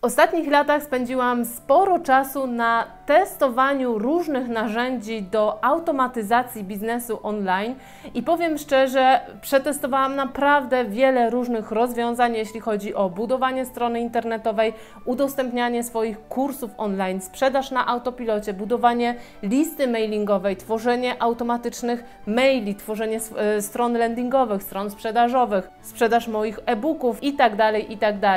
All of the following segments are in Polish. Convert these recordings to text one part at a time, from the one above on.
W ostatnich latach spędziłam sporo czasu na testowaniu różnych narzędzi do automatyzacji biznesu online i powiem szczerze, przetestowałam naprawdę wiele różnych rozwiązań, jeśli chodzi o budowanie strony internetowej, udostępnianie swoich kursów online, sprzedaż na autopilocie, budowanie listy mailingowej, tworzenie automatycznych maili, tworzenie stron landingowych, stron sprzedażowych, sprzedaż moich e-booków itd., itd.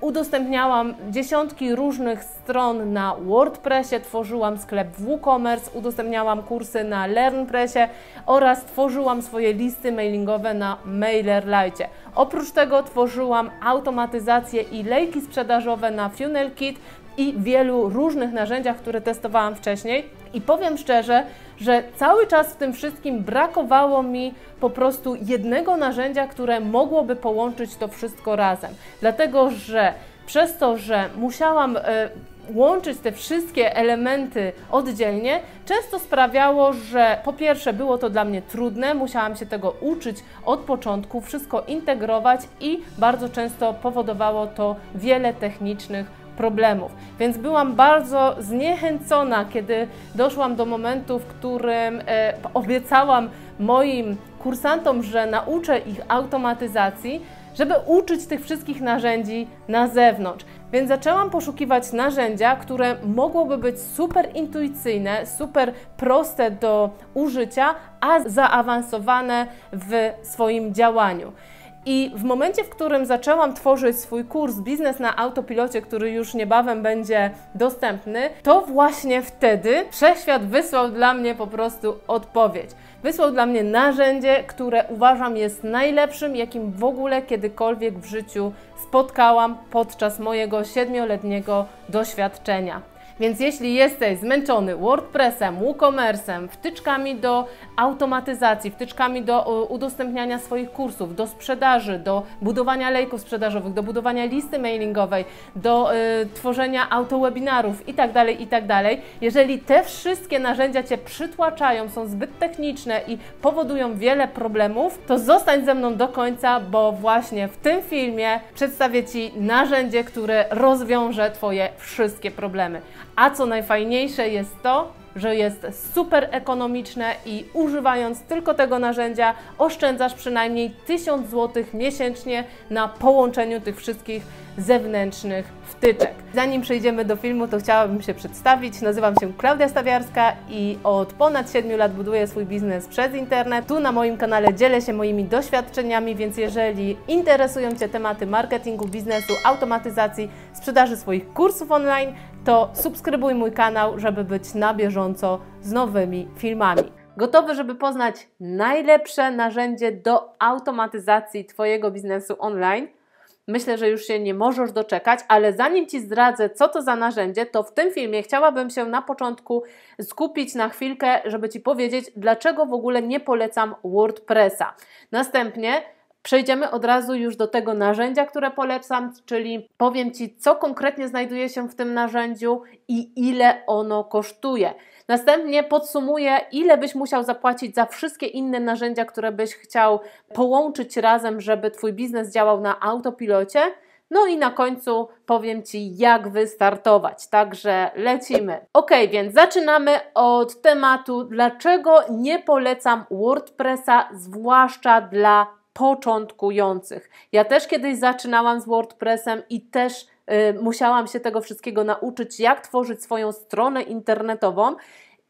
Udostępniałam dziesiątki różnych stron na WordPressie, tworzyłam sklep w WooCommerce, udostępniałam kursy na LearnPressie oraz tworzyłam swoje listy mailingowe na MailerLite. Oprócz tego tworzyłam automatyzację i lejki sprzedażowe na FunnelKit i wielu różnych narzędziach, które testowałam wcześniej. I powiem szczerze, że cały czas w tym wszystkim brakowało mi po prostu jednego narzędzia, które mogłoby połączyć to wszystko razem. Dlatego, że przez to, że musiałam łączyć te wszystkie elementy oddzielnie, często sprawiało, że po pierwsze było to dla mnie trudne, musiałam się tego uczyć od początku, wszystko integrować i bardzo często powodowało to wiele technicznych problemów. Więc byłam bardzo zniechęcona, kiedy doszłam do momentu, w którym obiecałam moim kursantom, że nauczę ich automatyzacji, żeby uczyć tych wszystkich narzędzi na zewnątrz. Więc zaczęłam poszukiwać narzędzia, które mogłoby być super intuicyjne, super proste do użycia, a zaawansowane w swoim działaniu. I w momencie, w którym zaczęłam tworzyć swój kurs Biznes na autopilocie, który już niebawem będzie dostępny, to właśnie wtedy wszechświat wysłał dla mnie po prostu odpowiedź. Wysłał dla mnie narzędzie, które uważam jest najlepszym, jakim w ogóle kiedykolwiek w życiu spotkałam podczas mojego 7-letniego doświadczenia. Więc jeśli jesteś zmęczony WordPressem, WooCommerce'em, wtyczkami do automatyzacji, wtyczkami do udostępniania swoich kursów, do sprzedaży, do budowania lejków sprzedażowych, do budowania listy mailingowej, do tworzenia autowebinarów itd., itd., jeżeli te wszystkie narzędzia Cię przytłaczają, są zbyt techniczne i powodują wiele problemów, to zostań ze mną do końca, bo właśnie w tym filmie przedstawię Ci narzędzie, które rozwiąże Twoje wszystkie problemy. A co najfajniejsze jest to, że jest super ekonomiczne i używając tylko tego narzędzia oszczędzasz przynajmniej 1000 zł miesięcznie na połączeniu tych wszystkich zewnętrznych wtyczek. Zanim przejdziemy do filmu, to chciałabym się przedstawić. Nazywam się Klaudia Stawiarska i od ponad 7 lat buduję swój biznes przez internet. Tu na moim kanale dzielę się moimi doświadczeniami, więc jeżeli interesują Cię tematy marketingu, biznesu, automatyzacji, sprzedaży swoich kursów online, to subskrybuj mój kanał, żeby być na bieżąco z nowymi filmami. Gotowy, żeby poznać najlepsze narzędzie do automatyzacji Twojego biznesu online? Myślę, że już się nie możesz doczekać, ale zanim Ci zdradzę, co to za narzędzie, to w tym filmie chciałabym się na początku skupić na chwilkę, żeby Ci powiedzieć, dlaczego w ogóle nie polecam WordPressa. Następnie przejdziemy od razu już do tego narzędzia, które polecam, czyli powiem Ci, co konkretnie znajduje się w tym narzędziu i ile ono kosztuje. Następnie podsumuję, ile byś musiał zapłacić za wszystkie inne narzędzia, które byś chciał połączyć razem, żeby Twój biznes działał na autopilocie. No i na końcu powiem Ci, jak wystartować. Także lecimy. Ok, więc zaczynamy od tematu, dlaczego nie polecam WordPressa, zwłaszcza dla początkujących. Ja też kiedyś zaczynałam z WordPressem i też musiałam się tego wszystkiego nauczyć, jak tworzyć swoją stronę internetową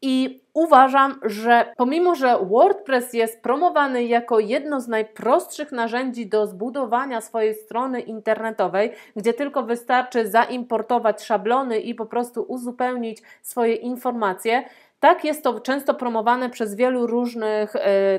i uważam, że pomimo, że WordPress jest promowany jako jedno z najprostszych narzędzi do zbudowania swojej strony internetowej, gdzie tylko wystarczy zaimportować szablony i po prostu uzupełnić swoje informacje, tak jest to często promowane przez wielu różnych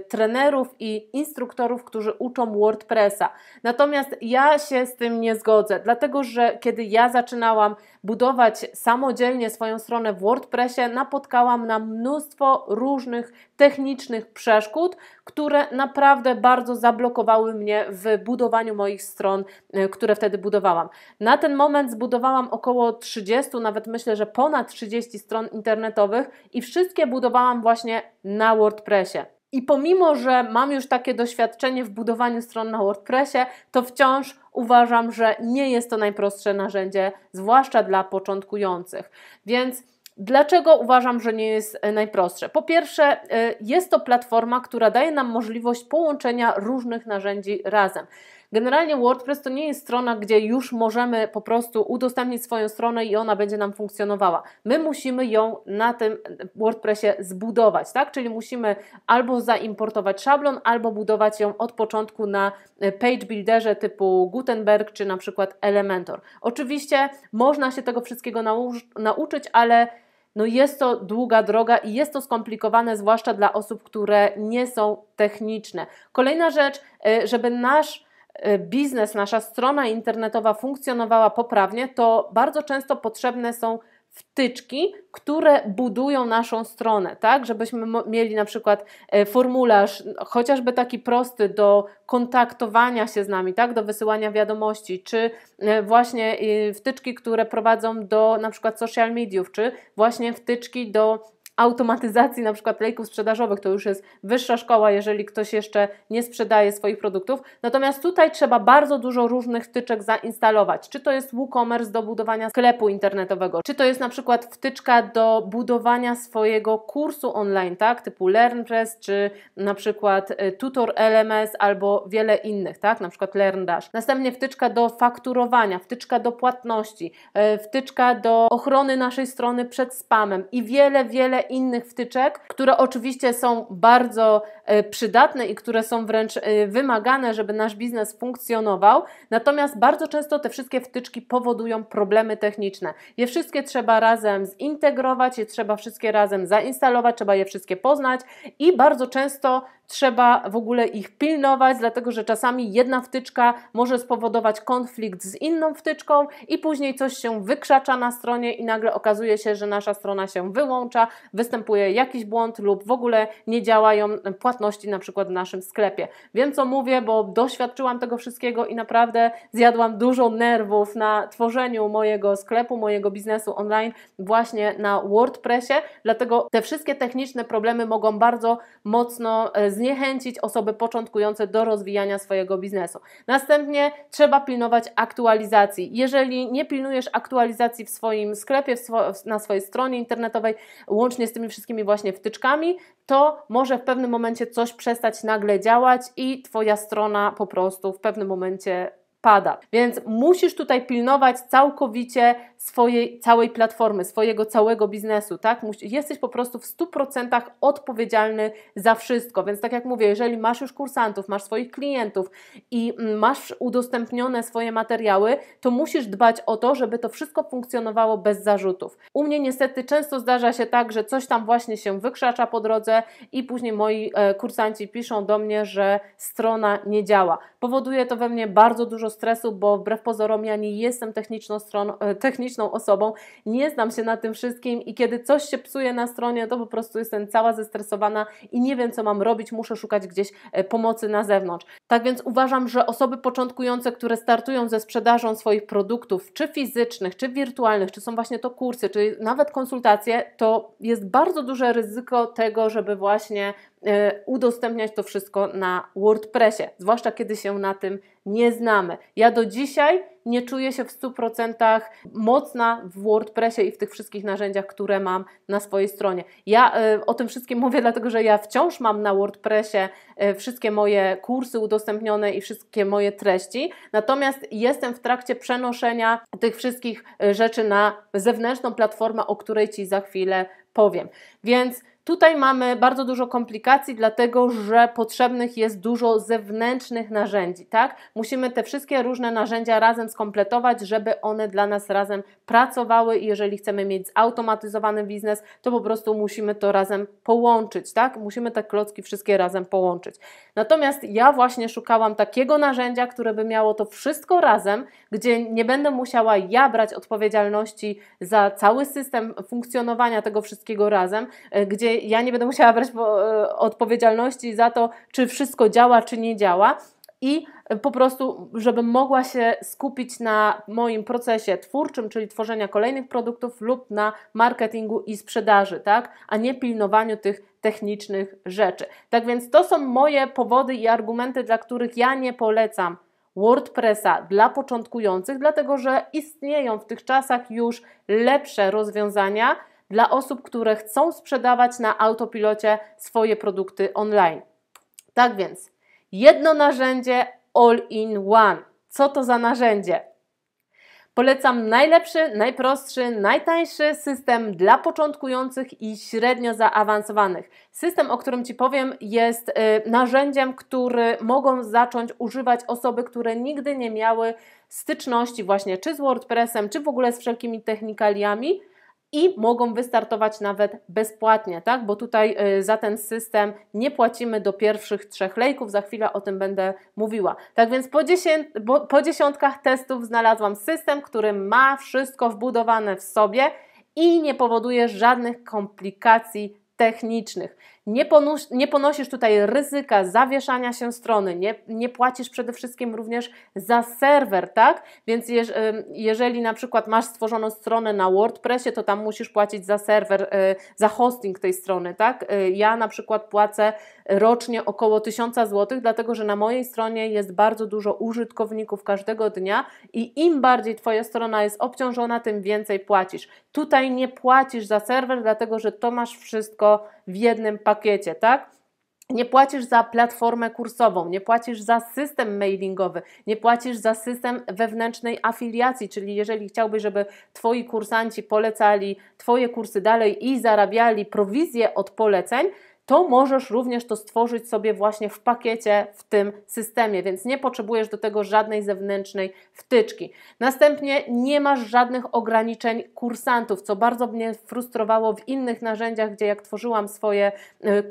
trenerów i instruktorów, którzy uczą WordPressa. Natomiast ja się z tym nie zgodzę, dlatego że kiedy ja zaczynałam budować samodzielnie swoją stronę w WordPressie, napotkałam na mnóstwo różnych technicznych przeszkód, które naprawdę bardzo zablokowały mnie w budowaniu moich stron, które wtedy budowałam. Na ten moment zbudowałam około 30, nawet myślę, że ponad 30 stron internetowych i wszystkie budowałam właśnie na WordPressie. I pomimo, że mam już takie doświadczenie w budowaniu stron na WordPressie, to wciąż uważam, że nie jest to najprostsze narzędzie, zwłaszcza dla początkujących. Więc dlaczego uważam, że nie jest najprostsze? Po pierwsze, jest to platforma, która daje nam możliwość połączenia różnych narzędzi razem. Generalnie WordPress to nie jest strona, gdzie już możemy po prostu udostępnić swoją stronę i ona będzie nam funkcjonowała. My musimy ją na tym WordPressie zbudować, tak? Czyli musimy albo zaimportować szablon, albo budować ją od początku na page builderze typu Gutenberg czy na przykład Elementor. Oczywiście można się tego wszystkiego nauczyć, ale no jest to długa droga i jest to skomplikowane, zwłaszcza dla osób, które nie są techniczne. Kolejna rzecz, żeby nasz biznes, nasza strona internetowa funkcjonowała poprawnie, to bardzo często potrzebne są wtyczki, które budują naszą stronę, tak? Żebyśmy mieli na przykład formularz, chociażby taki prosty do kontaktowania się z nami, tak? Do wysyłania wiadomości, czy właśnie wtyczki, które prowadzą do na przykład social mediów, czy właśnie wtyczki do automatyzacji na przykład lejków sprzedażowych, to już jest wyższa szkoła, jeżeli ktoś jeszcze nie sprzedaje swoich produktów. Natomiast tutaj trzeba bardzo dużo różnych wtyczek zainstalować. Czy to jest WooCommerce do budowania sklepu internetowego, czy to jest na przykład wtyczka do budowania swojego kursu online, tak, typu LearnPress, czy na przykład Tutor LMS albo wiele innych, tak, na przykład LearnDash. Następnie wtyczka do fakturowania, wtyczka do płatności, wtyczka do ochrony naszej strony przed spamem i wiele innych wtyczek, które oczywiście są bardzo przydatne i które są wręcz wymagane, żeby nasz biznes funkcjonował. Natomiast bardzo często te wszystkie wtyczki powodują problemy techniczne. Je wszystkie trzeba razem zintegrować, je trzeba wszystkie razem zainstalować, trzeba je wszystkie poznać i bardzo często trzeba w ogóle ich pilnować, dlatego że czasami jedna wtyczka może spowodować konflikt z inną wtyczką i później coś się wykrzacza na stronie i nagle okazuje się, że nasza strona się wyłącza, występuje jakiś błąd lub w ogóle nie działają płatności na przykład w naszym sklepie. Wiem, co mówię, bo doświadczyłam tego wszystkiego i naprawdę zjadłam dużo nerwów na tworzeniu mojego sklepu, mojego biznesu online właśnie na WordPressie, dlatego te wszystkie techniczne problemy mogą bardzo mocno zniechęcić osoby początkujące do rozwijania swojego biznesu. Następnie trzeba pilnować aktualizacji. Jeżeli nie pilnujesz aktualizacji w swoim sklepie, na swojej stronie internetowej, łącznie z tymi wszystkimi właśnie wtyczkami, to może w pewnym momencie coś przestać nagle działać i Twoja strona po prostu w pewnym momencie pada. Więc musisz tutaj pilnować całkowicie swojej całej platformy, swojego całego biznesu, tak? Jesteś po prostu w 100% odpowiedzialny za wszystko. Więc tak jak mówię, jeżeli masz już kursantów, masz swoich klientów i masz udostępnione swoje materiały, to musisz dbać o to, żeby to wszystko funkcjonowało bez zarzutów. U mnie niestety często zdarza się tak, że coś tam właśnie się wykrzacza po drodze i później moi kursanci piszą do mnie, że strona nie działa. Powoduje to we mnie bardzo dużo stresu, bo wbrew pozorom ja nie jestem techniczną osobą, nie znam się na tym wszystkim i kiedy coś się psuje na stronie, to po prostu jestem cała zestresowana i nie wiem, co mam robić, muszę szukać gdzieś pomocy na zewnątrz. Tak więc uważam, że osoby początkujące, które startują ze sprzedażą swoich produktów, czy fizycznych, czy wirtualnych, czy są właśnie to kursy, czy nawet konsultacje, to jest bardzo duże ryzyko tego, żeby właśnie udostępniać to wszystko na WordPressie, zwłaszcza kiedy się na tym nie znamy. Ja do dzisiaj nie czuję się w 100% mocna w WordPressie i w tych wszystkich narzędziach, które mam na swojej stronie. Ja o tym wszystkim mówię, dlatego że ja wciąż mam na WordPressie wszystkie moje kursy udostępnione i wszystkie moje treści, natomiast jestem w trakcie przenoszenia tych wszystkich rzeczy na zewnętrzną platformę, o której Ci za chwilę powiem. Więc tutaj mamy bardzo dużo komplikacji, dlatego że potrzebnych jest dużo zewnętrznych narzędzi, tak? Musimy te wszystkie różne narzędzia razem skompletować, żeby one dla nas razem pracowały i jeżeli chcemy mieć zautomatyzowany biznes, to po prostu musimy to razem połączyć, tak? Musimy te klocki wszystkie razem połączyć. Natomiast ja właśnie szukałam takiego narzędzia, które by miało to wszystko razem, gdzie nie będę musiała ja brać odpowiedzialności za cały system funkcjonowania tego wszystkiego razem, gdzie ja nie będę musiała brać odpowiedzialności za to, czy wszystko działa, czy nie działa i po prostu, żebym mogła się skupić na moim procesie twórczym, czyli tworzenia kolejnych produktów lub na marketingu i sprzedaży, tak? A nie pilnowaniu tych technicznych rzeczy. Tak więc to są moje powody i argumenty, dla których ja nie polecam WordPressa dla początkujących, dlatego że istnieją w tych czasach już lepsze rozwiązania dla osób, które chcą sprzedawać na autopilocie swoje produkty online. Tak więc jedno narzędzie all in one. Co to za narzędzie? Polecam najlepszy, najprostszy, najtańszy system dla początkujących i średnio zaawansowanych. System, o którym Ci powiem, jest narzędziem, który mogą zacząć używać osoby, które nigdy nie miały styczności właśnie czy z WordPressem, czy w ogóle z wszelkimi technikaliami i mogą wystartować nawet bezpłatnie, tak? Bo tutaj za ten system nie płacimy do pierwszych 3 lejków, za chwilę o tym będę mówiła. Tak więc po dziesiątkach testów znalazłam system, który ma wszystko wbudowane w sobie i nie powoduje żadnych komplikacji technicznych. Nie ponosisz tutaj ryzyka zawieszania się strony, nie płacisz przede wszystkim również za serwer, tak? Więc jeżeli na przykład masz stworzoną stronę na WordPressie, to tam musisz płacić za serwer, za hosting tej strony, tak? Ja na przykład płacę rocznie około 1000 zł, dlatego że na mojej stronie jest bardzo dużo użytkowników każdego dnia i im bardziej Twoja strona jest obciążona, tym więcej płacisz. Tutaj nie płacisz za serwer, dlatego że to masz wszystko w jednym pakiecie, tak? Nie płacisz za platformę kursową, nie płacisz za system mailingowy, nie płacisz za system wewnętrznej afiliacji, czyli jeżeli chciałbyś, żeby Twoi kursanci polecali Twoje kursy dalej i zarabiali prowizję od poleceń, to możesz również to stworzyć sobie właśnie w pakiecie w tym systemie, więc nie potrzebujesz do tego żadnej zewnętrznej wtyczki. Następnie nie masz żadnych ograniczeń kursantów, co bardzo mnie frustrowało w innych narzędziach, gdzie jak tworzyłam swoje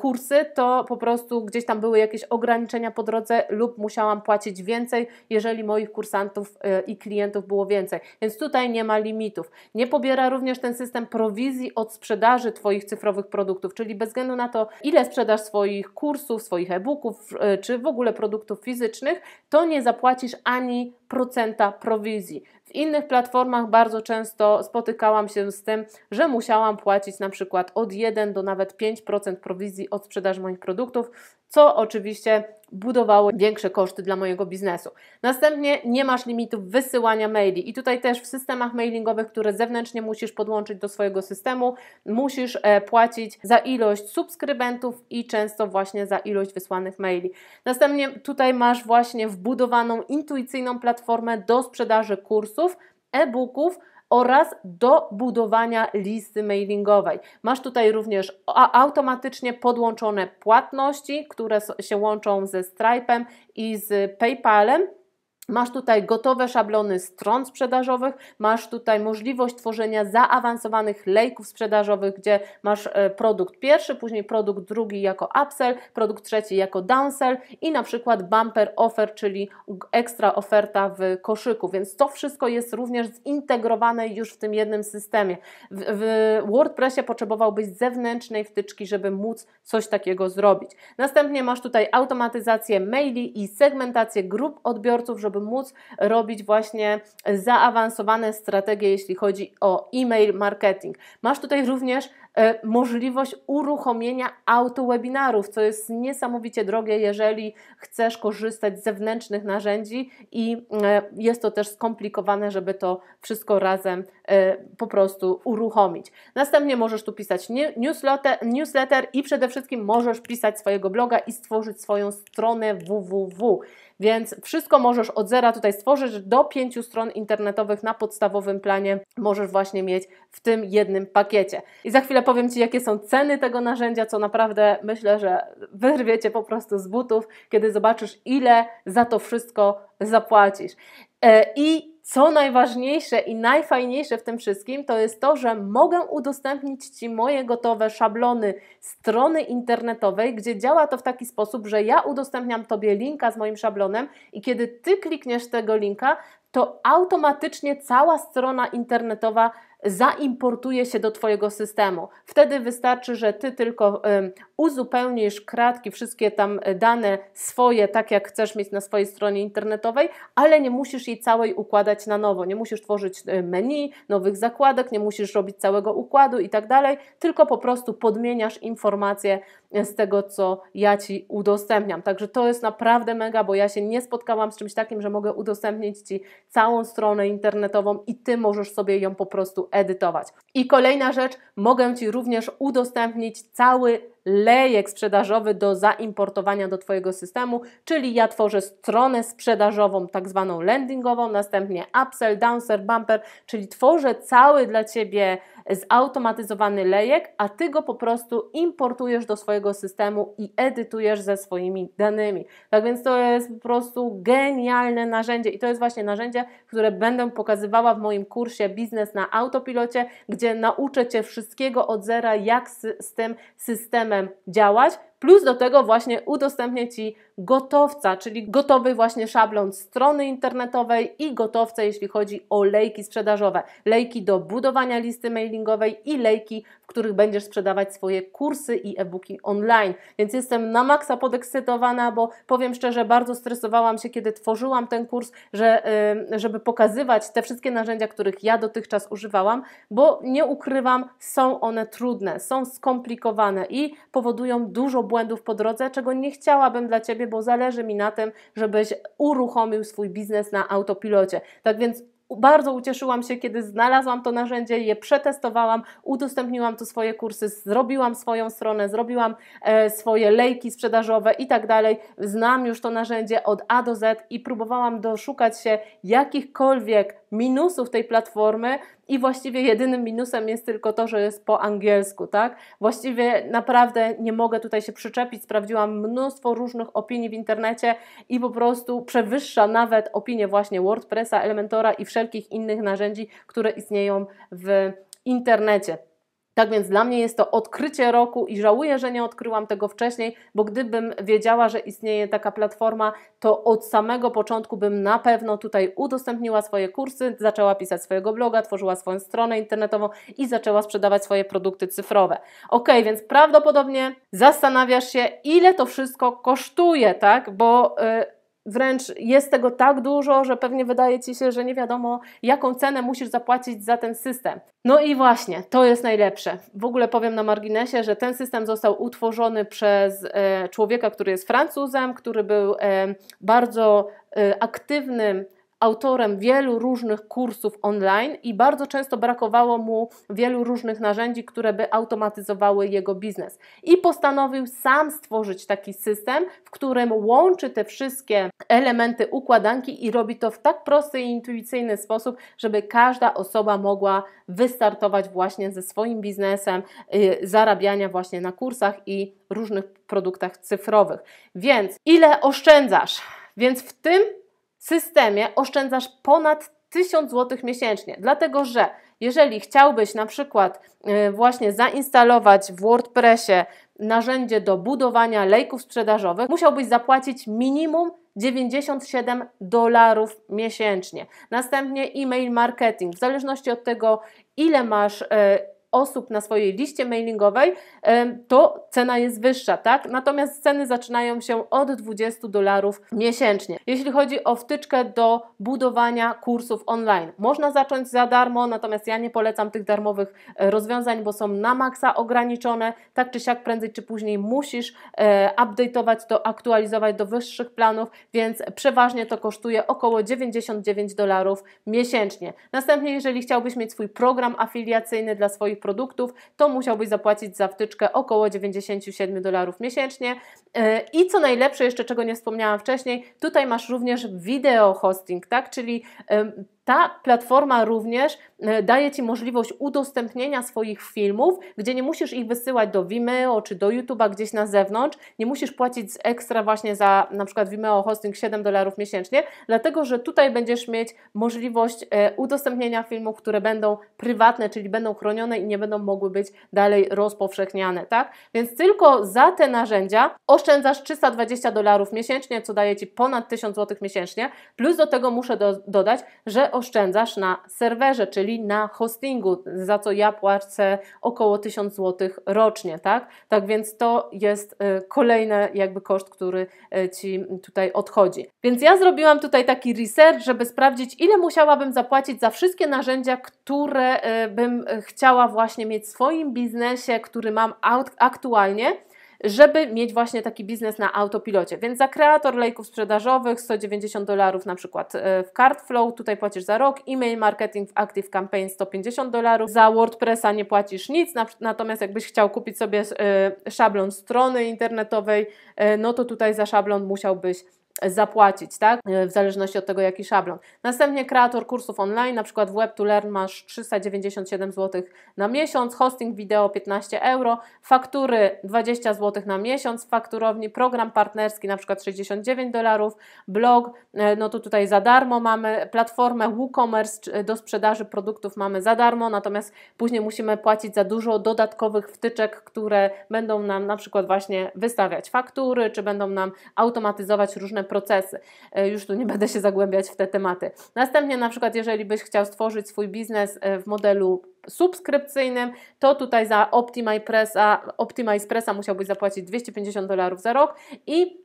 kursy, to po prostu gdzieś tam były jakieś ograniczenia po drodze lub musiałam płacić więcej, jeżeli moich kursantów i klientów było więcej. Więc tutaj nie ma limitów. Nie pobiera również ten system prowizji od sprzedaży Twoich cyfrowych produktów, czyli bez względu na to, ile sprzedasz swoich kursów, swoich e-booków czy w ogóle produktów fizycznych, to nie zapłacisz ani procenta prowizji. W innych platformach bardzo często spotykałam się z tym, że musiałam płacić na przykład od 1 do nawet 5% prowizji od sprzedaży moich produktów, co oczywiście budowało większe koszty dla mojego biznesu. Następnie nie masz limitów wysyłania maili i tutaj też w systemach mailingowych, które zewnętrznie musisz podłączyć do swojego systemu, musisz płacić za ilość subskrybentów i często właśnie za ilość wysłanych maili. Następnie tutaj masz właśnie wbudowaną intuicyjną platformę do sprzedaży kursów, e-booków oraz do budowania listy mailingowej. Masz tutaj również automatycznie podłączone płatności, które się łączą ze Stripe'em i z PayPalem. Masz tutaj gotowe szablony stron sprzedażowych, masz tutaj możliwość tworzenia zaawansowanych lejków sprzedażowych, gdzie masz produkt pierwszy, później produkt drugi jako upsell, produkt trzeci jako downsell i na przykład bumper offer, czyli ekstra oferta w koszyku, więc to wszystko jest również zintegrowane już w tym jednym systemie. W WordPressie potrzebowałbyś zewnętrznej wtyczki, żeby móc coś takiego zrobić. Następnie masz tutaj automatyzację maili i segmentację grup odbiorców, żeby móc robić właśnie zaawansowane strategie, jeśli chodzi o e-mail marketing. Masz tutaj również możliwość uruchomienia autowebinarów, co jest niesamowicie drogie, jeżeli chcesz korzystać z zewnętrznych narzędzi i jest to też skomplikowane, żeby to wszystko razem po prostu uruchomić. Następnie możesz tu pisać newsletter i przede wszystkim możesz pisać swojego bloga i stworzyć swoją stronę www. Więc wszystko możesz od zera tutaj stworzyć, do 5 stron internetowych na podstawowym planie możesz właśnie mieć w tym jednym pakiecie. I za chwilę powiem Ci, jakie są ceny tego narzędzia, co naprawdę myślę, że wyrwiecie po prostu z butów, kiedy zobaczysz, ile za to wszystko zapłacisz. I co najważniejsze i najfajniejsze w tym wszystkim, to jest to, że mogę udostępnić Ci moje gotowe szablony strony internetowej, gdzie działa to w taki sposób, że ja udostępniam Tobie linka z moim szablonem i kiedy Ty klikniesz tego linka, to automatycznie cała strona internetowa zaimportuje się do Twojego systemu. Wtedy wystarczy, że Ty tylko uzupełnisz kratki, wszystkie tam dane swoje, tak jak chcesz mieć na swojej stronie internetowej, ale nie musisz jej całej układać na nowo, nie musisz tworzyć menu, nowych zakładek, nie musisz robić całego układu i tak dalej, tylko po prostu podmieniasz informacje z tego, co ja Ci udostępniam. Także to jest naprawdę mega, bo ja się nie spotkałam z czymś takim, że mogę udostępnić Ci całą stronę internetową i Ty możesz sobie ją po prostu edytować. I kolejna rzecz, mogę Ci również udostępnić cały lejek sprzedażowy do zaimportowania do Twojego systemu, czyli ja tworzę stronę sprzedażową, tak zwaną landingową, następnie upsell, downsell, bumper, czyli tworzę cały dla Ciebie zautomatyzowany lejek, a Ty go po prostu importujesz do swojego systemu i edytujesz ze swoimi danymi. Tak więc to jest po prostu genialne narzędzie i to jest właśnie narzędzie, które będę pokazywała w moim kursie Biznes na Autopilocie, gdzie nauczę Cię wszystkiego od zera, jak z tym systemem działać, plus do tego właśnie udostępnię Ci gotowca, czyli gotowy właśnie szablon strony internetowej i gotowce, jeśli chodzi o lejki sprzedażowe, lejki do budowania listy mailingowej i lejki, w których będziesz sprzedawać swoje kursy i e-booki online. Więc jestem na maksa podekscytowana, bo powiem szczerze, bardzo stresowałam się, kiedy tworzyłam ten kurs, żeby pokazywać te wszystkie narzędzia, których ja dotychczas używałam, bo nie ukrywam, są one trudne, są skomplikowane i powodują dużo błędów po drodze, czego nie chciałabym dla Ciebie, bo zależy mi na tym, żebyś uruchomił swój biznes na autopilocie. Tak więc bardzo ucieszyłam się, kiedy znalazłam to narzędzie, je przetestowałam, udostępniłam tu swoje kursy, zrobiłam swoją stronę, zrobiłam swoje lejki sprzedażowe i tak dalej. Znam już to narzędzie od A do Z i próbowałam doszukać się jakichkolwiek minusów tej platformy i właściwie jedynym minusem jest tylko to, że jest po angielsku, tak? Właściwie naprawdę nie mogę tutaj się przyczepić, sprawdziłam mnóstwo różnych opinii w internecie i po prostu przewyższa nawet opinie właśnie WordPressa, Elementora i wszelkich innych narzędzi, które istnieją w internecie. Tak więc dla mnie jest to odkrycie roku i żałuję, że nie odkryłam tego wcześniej, bo gdybym wiedziała, że istnieje taka platforma, to od samego początku bym na pewno tutaj udostępniła swoje kursy, zaczęła pisać swojego bloga, tworzyła swoją stronę internetową i zaczęła sprzedawać swoje produkty cyfrowe. Ok, więc prawdopodobnie zastanawiasz się, ile to wszystko kosztuje, tak? Bo wręcz jest tego tak dużo, że pewnie wydaje Ci się, że nie wiadomo, jaką cenę musisz zapłacić za ten system. No i właśnie, to jest najlepsze. W ogóle powiem na marginesie, że ten system został utworzony przez człowieka, który jest Francuzem, który był bardzo aktywnym autorem wielu różnych kursów online i bardzo często brakowało mu wielu różnych narzędzi, które by automatyzowały jego biznes. I postanowił sam stworzyć taki system, w którym łączy te wszystkie elementy układanki i robi to w tak prosty i intuicyjny sposób, żeby każda osoba mogła wystartować właśnie ze swoim biznesem, zarabiania właśnie na kursach i różnych produktach cyfrowych. Więc ile oszczędzasz? Więc w tym systemie oszczędzasz ponad 1000 zł miesięcznie, dlatego że jeżeli chciałbyś na przykład właśnie zainstalować w WordPressie narzędzie do budowania lejków sprzedażowych, musiałbyś zapłacić minimum $97 miesięcznie. Następnie e-mail marketing, w zależności od tego, ile masz osób na swojej liście mailingowej, to cena jest wyższa, tak? Natomiast ceny zaczynają się od $20 miesięcznie. Jeśli chodzi o wtyczkę do budowania kursów online, można zacząć za darmo, natomiast ja nie polecam tych darmowych rozwiązań, bo są na maksa ograniczone, tak czy siak prędzej czy później musisz update'ować to, aktualizować do wyższych planów, więc przeważnie to kosztuje około $99 miesięcznie. Następnie, jeżeli chciałbyś mieć swój program afiliacyjny dla swoich produktów, to musiałbyś zapłacić za wtyczkę około $97 miesięcznie. I co najlepsze, jeszcze czego nie wspomniałam wcześniej, tutaj masz również wideo hosting, tak? Czyli ta platforma również daje Ci możliwość udostępnienia swoich filmów, gdzie nie musisz ich wysyłać do Vimeo czy do YouTube'a gdzieś na zewnątrz, nie musisz płacić ekstra właśnie za na przykład Vimeo hosting $7 miesięcznie, dlatego że tutaj będziesz mieć możliwość udostępnienia filmów, które będą prywatne, czyli będą chronione i nie będą mogły być dalej rozpowszechniane, tak? Więc tylko za te narzędzia oszczędzasz $320 miesięcznie, co daje Ci ponad 1000 zł miesięcznie, plus do tego muszę dodać, że oszczędzasz na serwerze, czyli na hostingu, za co ja płacę około 1000 zł rocznie, tak? Tak więc to jest kolejny jakby koszt, który Ci tutaj odchodzi. Więc ja zrobiłam tutaj taki research, żeby sprawdzić, ile musiałabym zapłacić za wszystkie narzędzia, które bym chciała właśnie mieć w swoim biznesie, który mam aktualnie, żeby mieć właśnie taki biznes na autopilocie. Więc za kreator lejków sprzedażowych $190 na przykład w Cardflow, tutaj płacisz za rok, e-mail marketing w Active Campaign $150, za WordPressa nie płacisz nic, natomiast jakbyś chciał kupić sobie szablon strony internetowej, no to tutaj za szablon musiałbyś zapłacić, tak? W zależności od tego, jaki szablon. Następnie kreator kursów online, na przykład w Web2Learn masz 397 zł na miesiąc, hosting wideo 15 euro, faktury 20 zł na miesiąc, fakturowni, program partnerski na przykład $69, blog, no to tutaj za darmo mamy, platformę WooCommerce do sprzedaży produktów mamy za darmo, natomiast później musimy płacić za dużo dodatkowych wtyczek, które będą nam na przykład właśnie wystawiać faktury, czy będą nam automatyzować różne procesy. Już tu nie będę się zagłębiać w te tematy. Następnie na przykład jeżeli byś chciał stworzyć swój biznes w modelu subskrypcyjnym, to tutaj za OptimizePressa musiałbyś zapłacić $250 za rok i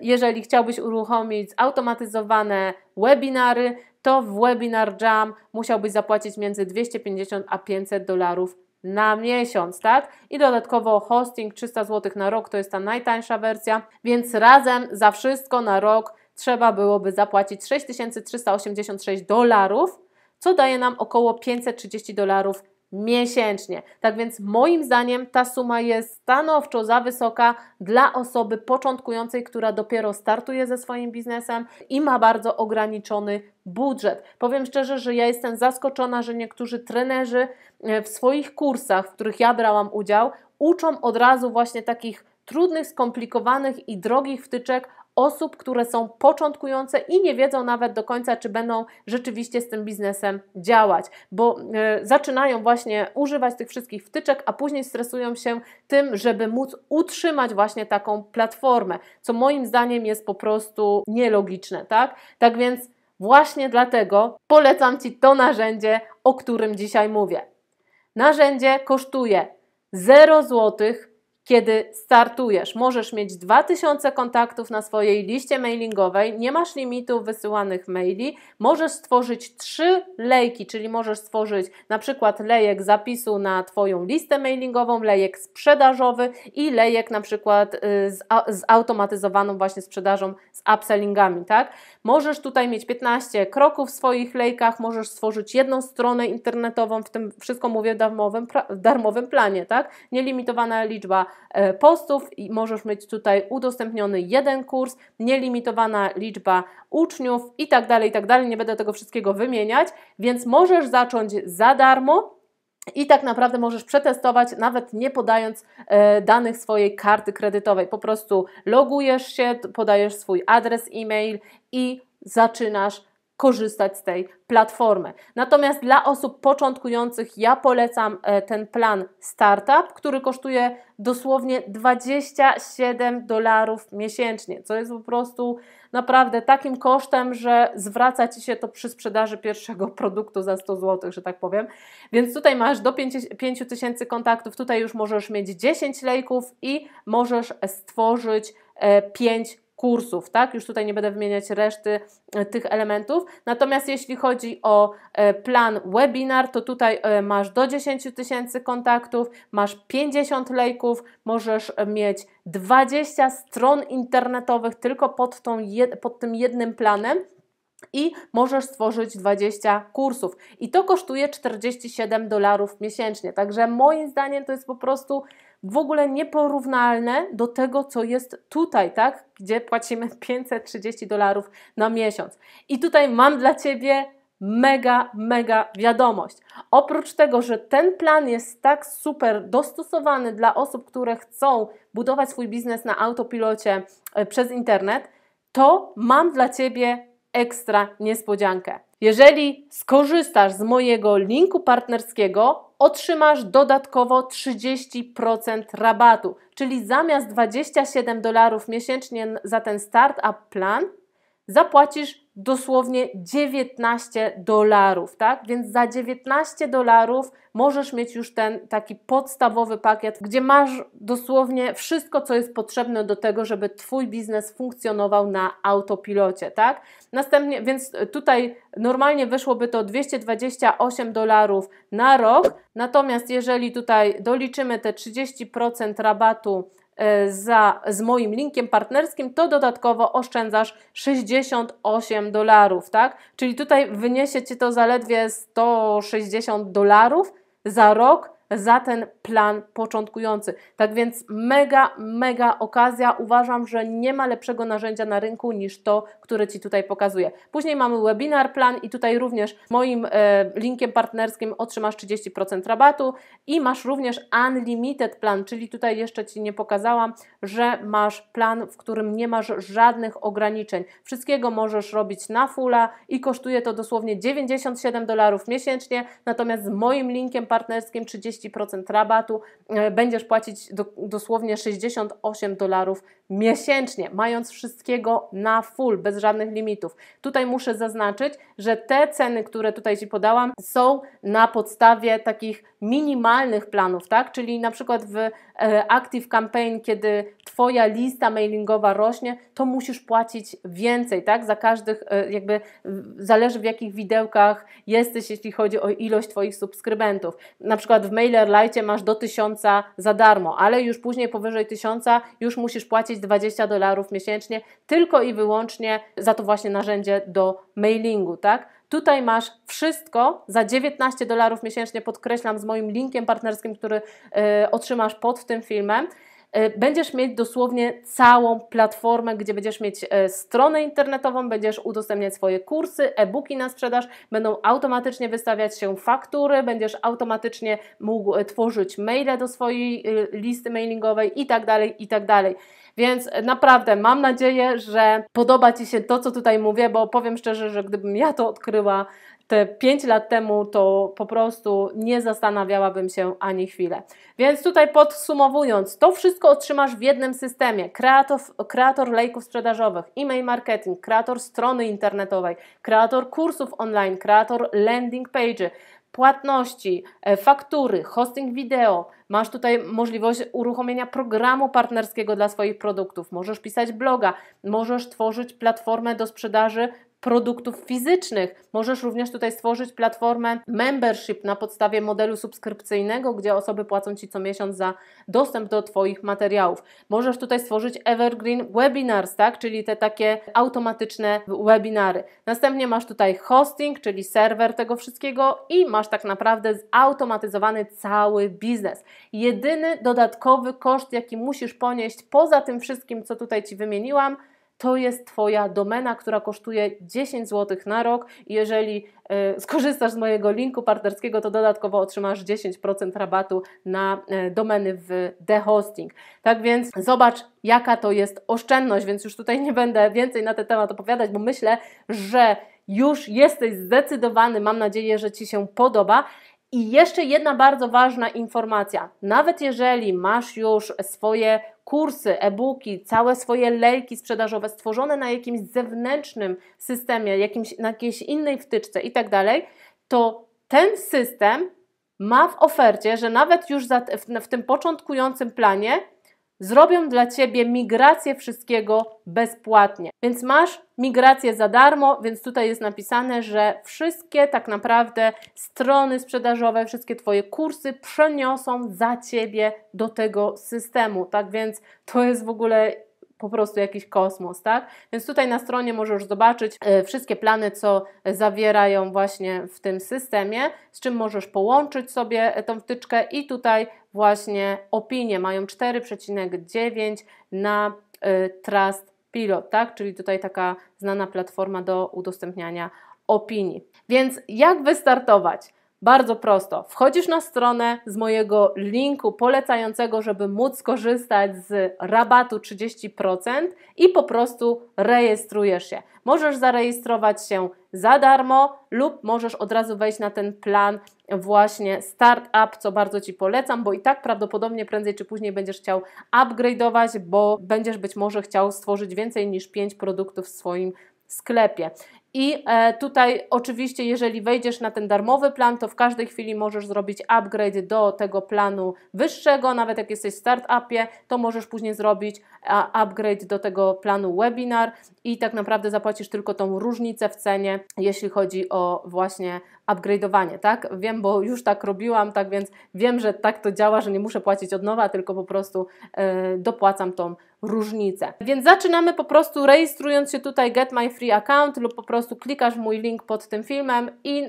jeżeli chciałbyś uruchomić automatyzowane webinary, to w Webinar Jam musiałbyś zapłacić między $250 a $500 na miesiąc, tak? I dodatkowo hosting 300 zł na rok to jest ta najtańsza wersja, więc razem za wszystko na rok trzeba byłoby zapłacić $6386, co daje nam około $530 miesięcznie. Tak więc moim zdaniem ta suma jest stanowczo za wysoka dla osoby początkującej, która dopiero startuje ze swoim biznesem i ma bardzo ograniczony budżet. Powiem szczerze, że ja jestem zaskoczona, że niektórzy trenerzy w swoich kursach, w których ja brałam udział, uczą od razu właśnie takich trudnych, skomplikowanych i drogich wtyczek osób, które są początkujące i nie wiedzą nawet do końca, czy będą rzeczywiście z tym biznesem działać, bo zaczynają właśnie używać tych wszystkich wtyczek, a później stresują się tym, żeby móc utrzymać właśnie taką platformę, co moim zdaniem jest po prostu nielogiczne, tak? Tak więc właśnie dlatego polecam Ci to narzędzie, o którym dzisiaj mówię. Narzędzie kosztuje 0 zł. Kiedy startujesz, możesz mieć 2000 kontaktów na swojej liście mailingowej, nie masz limitu wysyłanych maili, możesz stworzyć 3 lejki, czyli możesz stworzyć na przykład lejek zapisu na Twoją listę mailingową, lejek sprzedażowy i lejek na przykład z automatyzowaną właśnie sprzedażą z upsellingami, tak? Możesz tutaj mieć 15 kroków w swoich lejkach, możesz stworzyć jedną stronę internetową, w tym wszystko mówię w darmowym planie, tak? Nielimitowana liczba postów i możesz mieć tutaj udostępniony jeden kurs, nielimitowana liczba uczniów i tak dalej, nie będę tego wszystkiego wymieniać, więc możesz zacząć za darmo i tak naprawdę możesz przetestować, nawet nie podając danych swojej karty kredytowej, po prostu logujesz się, podajesz swój adres e-mail i zaczynasz korzystać z tej platformy. Natomiast dla osób początkujących ja polecam ten plan startup, który kosztuje dosłownie $27 miesięcznie, co jest po prostu naprawdę takim kosztem, że zwraca Ci się to przy sprzedaży pierwszego produktu za 100 zł, że tak powiem. Więc tutaj masz do 5000 kontaktów, tutaj już możesz mieć 10 lejków i możesz stworzyć 5 kursów, tak? Już tutaj nie będę wymieniać reszty tych elementów. Natomiast jeśli chodzi o plan webinar, to tutaj masz do 10 000 kontaktów, masz 50 lejków, możesz mieć 20 stron internetowych tylko pod tym jednym planem i możesz stworzyć 20 kursów. I to kosztuje $47 miesięcznie. Także moim zdaniem to jest po prostu w ogóle nieporównalne do tego, co jest tutaj, tak? Gdzie płacimy $530 na miesiąc. I tutaj mam dla Ciebie mega wiadomość. Oprócz tego, że ten plan jest tak super dostosowany dla osób, które chcą budować swój biznes na autopilocie przez internet, to mam dla Ciebie ekstra niespodziankę. Jeżeli skorzystasz z mojego linku partnerskiego, otrzymasz dodatkowo 30% rabatu, czyli zamiast $27 miesięcznie za ten startup plan, zapłacisz dosłownie $19, tak? Więc za $19 możesz mieć już ten taki podstawowy pakiet, gdzie masz dosłownie wszystko, co jest potrzebne do tego, żeby Twój biznes funkcjonował na autopilocie, tak? Następnie, więc tutaj normalnie wyszłoby to $228 na rok, natomiast jeżeli tutaj doliczymy te 30% rabatu z moim linkiem partnerskim, to dodatkowo oszczędzasz $68, tak? Czyli tutaj wyniesie Cię to zaledwie $160 za rok za ten plan początkujący. Tak więc mega, mega okazja. Uważam, że nie ma lepszego narzędzia na rynku niż to, które Ci tutaj pokazuję. Później mamy webinar plan i tutaj również moim linkiem partnerskim otrzymasz 30% rabatu i masz również unlimited plan, czyli tutaj jeszcze Ci nie pokazałam, że masz plan, w którym nie masz żadnych ograniczeń. Wszystkiego możesz robić na fulla i kosztuje to dosłownie $97 miesięcznie, natomiast z moim linkiem partnerskim 30% rabatu, będziesz płacić dosłownie $68 miesięcznie, mając wszystkiego na full, bez żadnych limitów. Tutaj muszę zaznaczyć, że te ceny, które tutaj Ci podałam, są na podstawie takich minimalnych planów, tak? Czyli na przykład w Active Campaign, kiedy Twoja lista mailingowa rośnie, to musisz płacić więcej, tak? Za każdych, jakby zależy w jakich widełkach jesteś, jeśli chodzi o ilość Twoich subskrybentów. Na przykład w MailerLite masz do 1000 za darmo, ale już później powyżej 1000 już musisz płacić $20 miesięcznie tylko i wyłącznie za to właśnie narzędzie do mailingu, tak? Tutaj masz wszystko za $19 miesięcznie, podkreślam, z moim linkiem partnerskim, który otrzymasz pod tym filmem. Będziesz mieć dosłownie całą platformę, gdzie będziesz mieć stronę internetową, będziesz udostępniać swoje kursy, e-booki na sprzedaż, będą automatycznie wystawiać się faktury, będziesz automatycznie mógł tworzyć maile do swojej listy mailingowej i tak dalej, i tak dalej. Więc naprawdę mam nadzieję, że podoba Ci się to, co tutaj mówię, bo powiem szczerze, że gdybym ja to odkryła te 5 lat temu, to po prostu nie zastanawiałabym się ani chwilę. Więc tutaj podsumowując, to wszystko otrzymasz w jednym systemie. Kreator lejków sprzedażowych, e-mail marketing, kreator strony internetowej, kreator kursów online, kreator landing page'y, płatności, faktury, hosting wideo. Masz tutaj możliwość uruchomienia programu partnerskiego dla swoich produktów. Możesz pisać bloga, możesz tworzyć platformę do sprzedaży produktów fizycznych. Możesz również tutaj stworzyć platformę membership na podstawie modelu subskrypcyjnego, gdzie osoby płacą Ci co miesiąc za dostęp do Twoich materiałów. Możesz tutaj stworzyć evergreen webinars, tak? Czyli te takie automatyczne webinary. Następnie masz tutaj hosting, czyli serwer tego wszystkiego i masz tak naprawdę zautomatyzowany cały biznes. Jedyny dodatkowy koszt, jaki musisz ponieść poza tym wszystkim, co tutaj Ci wymieniłam, to jest Twoja domena, która kosztuje $10 na rok. Jeżeli skorzystasz z mojego linku partnerskiego, to dodatkowo otrzymasz 10% rabatu na domeny w dehosting. Tak więc zobacz, jaka to jest oszczędność, więc już tutaj nie będę więcej na ten temat opowiadać, bo myślę, że już jesteś zdecydowany, mam nadzieję, że Ci się podoba. I jeszcze jedna bardzo ważna informacja. Nawet jeżeli masz już swoje kursy, e-booki, całe swoje lejki sprzedażowe stworzone na jakimś zewnętrznym systemie, na jakiejś innej wtyczce i tak dalej, to ten system ma w ofercie, że nawet już w tym początkującym planie zrobią dla Ciebie migrację wszystkiego bezpłatnie. Więc masz migrację za darmo, więc tutaj jest napisane, że wszystkie tak naprawdę strony sprzedażowe, wszystkie Twoje kursy przeniosą za Ciebie do tego systemu. Tak więc to jest w ogóle po prostu jakiś kosmos, tak? Więc tutaj na stronie możesz zobaczyć wszystkie plany, co zawierają właśnie w tym systemie, z czym możesz połączyć sobie tą wtyczkę i tutaj właśnie opinie mają 4,9 na Trust Pilot, tak? Czyli tutaj taka znana platforma do udostępniania opinii. Więc jak wystartować? Bardzo prosto. Wchodzisz na stronę z mojego linku polecającego, żeby móc skorzystać z rabatu 30% i po prostu rejestrujesz się. Możesz zarejestrować się za darmo lub możesz od razu wejść na ten plan właśnie startup, co bardzo Ci polecam, bo i tak prawdopodobnie prędzej czy później będziesz chciał upgrade'ować, bo będziesz być może chciał stworzyć więcej niż 5 produktów w swoim sklepie. I tutaj oczywiście, jeżeli wejdziesz na ten darmowy plan, to w każdej chwili możesz zrobić upgrade do tego planu wyższego, nawet jak jesteś w startupie, to możesz później zrobić upgrade do tego planu webinar i tak naprawdę zapłacisz tylko tą różnicę w cenie, jeśli chodzi o właśnie upgrade'owanie, tak? Wiem, bo już tak robiłam, tak więc wiem, że tak to działa, że nie muszę płacić od nowa, tylko po prostu dopłacam tą różnicę. Więc zaczynamy po prostu rejestrując się tutaj Get My Free Account lub po prostu klikasz mój link pod tym filmem i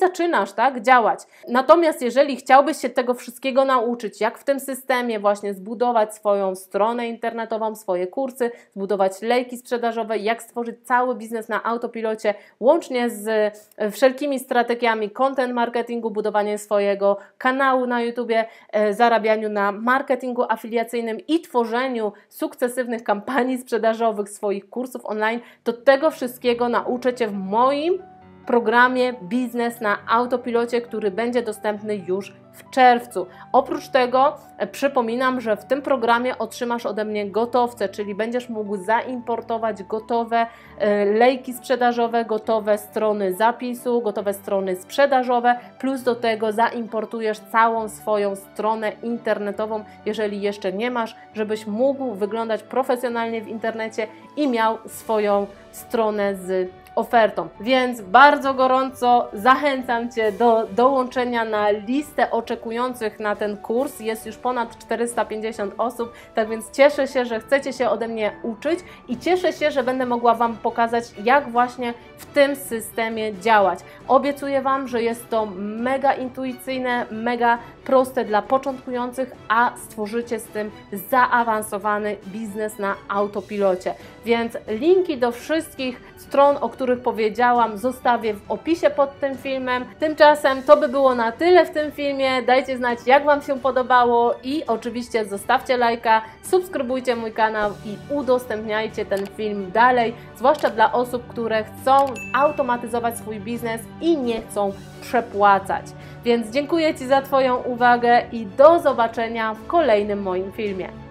zaczynasz, tak, działać. Natomiast jeżeli chciałbyś się tego wszystkiego nauczyć, jak w tym systemie właśnie zbudować swoją stronę internetową, swoje kursy, zbudować lejki sprzedażowe, jak stworzyć cały biznes na autopilocie, łącznie z wszelkimi strategiami content marketingu, budowanie swojego kanału na YouTubie, zarabianiu na marketingu afiliacyjnym i tworzeniu sukcesywnych kampanii sprzedażowych, swoich kursów online, to tego wszystkiego nauczę Cię w moim programie Biznes na Autopilocie, który będzie dostępny już w czerwcu. Oprócz tego przypominam, że w tym programie otrzymasz ode mnie gotowce, czyli będziesz mógł zaimportować gotowe lejki sprzedażowe, gotowe strony zapisu, gotowe strony sprzedażowe, plus do tego zaimportujesz całą swoją stronę internetową, jeżeli jeszcze nie masz, żebyś mógł wyglądać profesjonalnie w internecie i miał swoją stronę z ofertą. Więc bardzo gorąco zachęcam Cię do dołączenia na listę oczekujących na ten kurs. Jest już ponad 450 osób, tak więc cieszę się, że chcecie się ode mnie uczyć i cieszę się, że będę mogła Wam pokazać, jak właśnie w tym systemie działać. Obiecuję Wam, że jest to mega intuicyjne, mega proste dla początkujących, a stworzycie z tym zaawansowany biznes na autopilocie. Więc linki do wszystkich stron, o których powiedziałam, zostawię w opisie pod tym filmem. Tymczasem to by było na tyle w tym filmie. Dajcie znać, jak Wam się podobało i oczywiście zostawcie lajka, subskrybujcie mój kanał i udostępniajcie ten film dalej, zwłaszcza dla osób, które chcą zautomatyzować swój biznes i nie chcą przepłacać. Więc dziękuję Ci za Twoją uwagę i do zobaczenia w kolejnym moim filmie.